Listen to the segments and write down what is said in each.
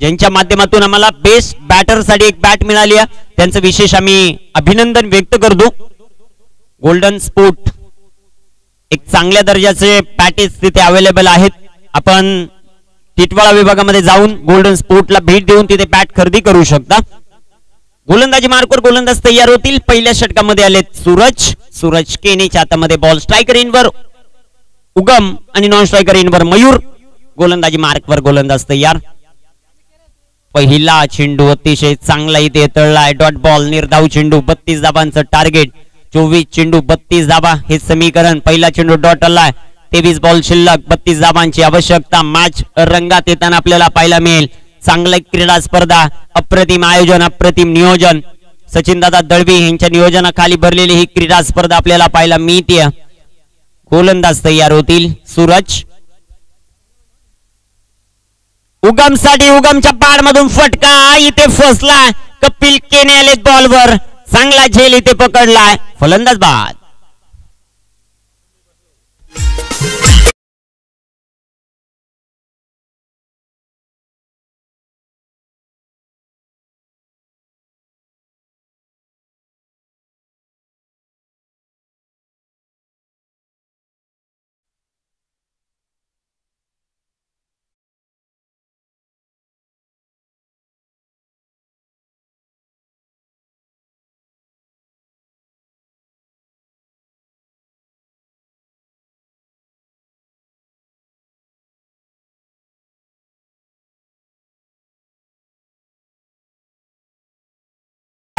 ज्यांच्या माध्यमातून आम्हाला बेस्ट बॅटर साठी एक बॅट मिळाली आहे त्यांचं विशेष आम्ही अभिनंदन व्यक्त करतो। गोल्डन स्पोर्ट एक चांगल्या दर्जाचे पॅकेज तिथे अवेलेबल आहेत। आपण टिटवाळा विभागामध्ये जाऊन गोल्डन स्पोर्टला भेट देऊन तिथे बॅट खरेदी करू शकता। गोलंदाजी मार्कवर गोलंदाज तयार होतील। पहिल्या षटकामध्ये आलेत सूरज केनेच्या हातामध्ये बॉल स्ट्राइकर इनवर उगम आणि नॉन स्ट्राइकर इनवर मयूर। गोलंदाजी मार्कवर गोलंदाज तयार। पहिला चेंडू अतिशय चांगला इथे तळलाय। डॉट बॉल निर्धाव चेंडू 32 धावांचं टार्गेट। 24 चेंडू 32 धावा हे समीकरण। पहिला चेंडू डॉट आलाय। 23 बॉल शिल्लक 32 धावांची आवश्यकता। मॅच रंगात येताना आपल्याला पाहायला मिळेल। चांगली क्रीडा स्पर्धा, अप्रतिम आयोजन, अप्रतिम नियोजन, सचिन दादा दळवी यांच्या नियोजनाखाली भरलेली ही क्रीडा स्पर्धा आपल्याला पाहायला मिळते। गोलंदाज तयार होतील सूरज। उगम साठी उगमच्या पाड मधून फटका इथे फसला। कपिल केने आले बॉलवर, चांगला झेल इथे पकडलाय। फलंदाज बाद।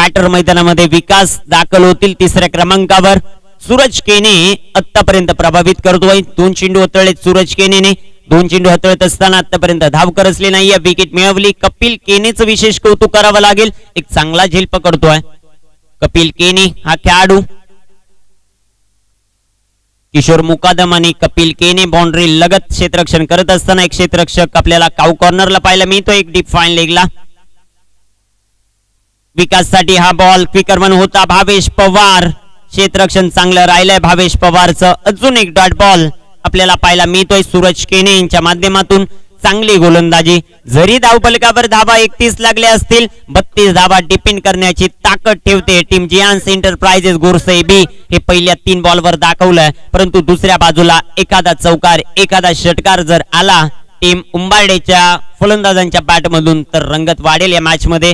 बॅटर मैदानामध्ये विकास दाखल होतील तिसऱ्या क्रमांकावर। सूरज केने आतापर्यंत प्रभावित करतोय। दोन चेंडू हाताळले सूरज केनेने। दोन चेंडू हाताळत असताना आतापर्यंत धाव करसली नाहीये, विकेट मिळवली। कपिल केनेचं विशेष कौतुक करावं लागेल, एक चांगला झेल पकडतोय कपिल केने हा खेळाडू। किशोर मुकादम आणि कपिल केने बाउंड्री लगत क्षेत्ररक्षण करत असताना एक क्षेत्ररक्षक आपल्याला काऊ कॉर्नरला पाहायला मिळतो, एक डीप फाईन लेगला। विकास साठी हा बॉल क्विकर वन होता। भावेश पवार क्षेत्ररक्षण चांगलं राहिलंय भावेश पवारचं। अजून एक डॉट बॉल आपल्याला पाहायला मिळतोय। सूरज केने यांच्या माध्यमातून चांगली गोलंदाजी। जरी धावफलकावर धावा 31 लागले असतील, 32 धावा डिपेंड करण्याची ताकद ठेवते टीम जियांस एंटरप्राइजेस गोरसे बी। हे पहिल्या 3 बॉलवर दाखवलंय, परंतु दुसऱ्या बाजूला एखादा चौकार एखादा षटकार जर आला टीम उंबारडेच्या फलंदाजांच्या बॅटमधून तर रंगत वाढेल या मॅच मध्ये।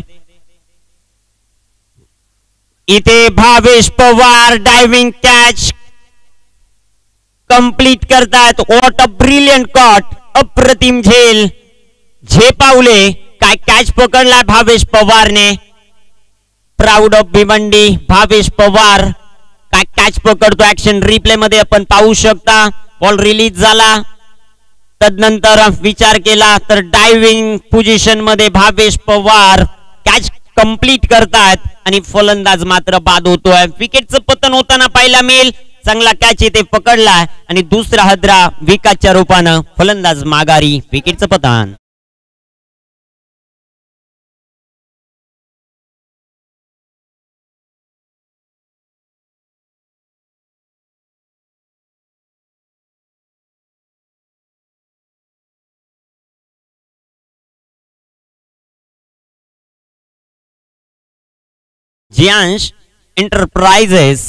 इथे Bhavesh Pawar diving catch complete करतात। व्हॉट अ ब्रिलियंट कॉट, अप्रतिम झेल, झेपावले, काय कॅच पकडला भावेश पवारने। प्राऊड ऑफ भिवंडी भावेश पवार, काय कॅच पकडतो। ऍक्शन रिप्ले मध्ये आपण पाहू शकता। बॉल रिलीज झाला, तदनंतर विचार केला तर डायव्हिंग पोझिशन मध्ये भावेश पवार कॅच कंप्लीट करतात आणि फलंदाज मात्र बाद होतोय। विकेटचं पतन होताना पाहायला मिळेल। चांगला कॅच इथे पकडला आणि दुसरा हद्रा विकासच्या रूपानं, फलंदाज माघारी, विकेटचं पतन। जियांश एंटरप्राइजेस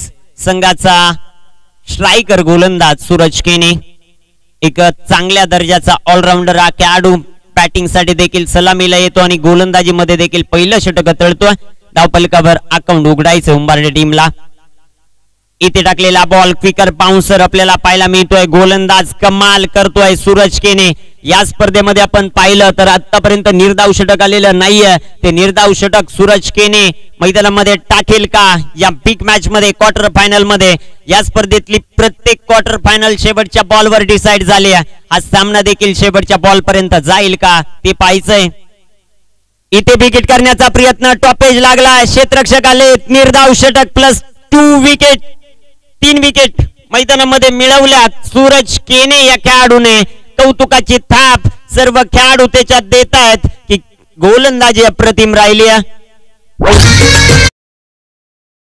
संघाचा स्ट्राइकर गोलंदाज सूरज केने एक चांगल्या दर्जाचा ऑलराउंडर हा खेळाडू। बॅटिंगसाठी देखील सलामीला येतो आणि गोलंदाजीमध्ये देखील पहिलं षटक तळतोय। धावफलकावर अकाउंट उघडायचं उंबारडे टीमला। इथे टाकलेला बॉल क्विकर बाउन्सर आपल्याला पाहायला मिळतोय। गोलंदाज कमाल करतोय सूरज केने। या स्पर्धेमध्ये आपण पाहिलं तर आतापर्यंत निर्धाव षटक आलेलं नाहीये, ते निर्धाव षटक सूरज केने मैदानामध्ये टाकेल का या बिग मॅच मध्ये क्वार्टर फायनल मध्ये। या स्पर्धेतली प्रत्येक क्वार्टर फायनल शेवटच्या बॉलवर डिसाइड झाली आहे। हा सामना देखील शेवटच्या बॉल पर्यंत जाईल का ते पाहायचंय। इथे विकेट करण्याचा प्रयत्न, टॉपेज लागला, क्षेत्ररक्षक आले, निर्धाव षटक प्लस 3 विकेट मैदानामध्ये मिळवल्यात सूरज केने या खेळाडूने। कौतुकाची थाप सर्व खेळाडू त्याच्यात देत आहेत की गोलंदाजी अप्रतिम राहिली आहे।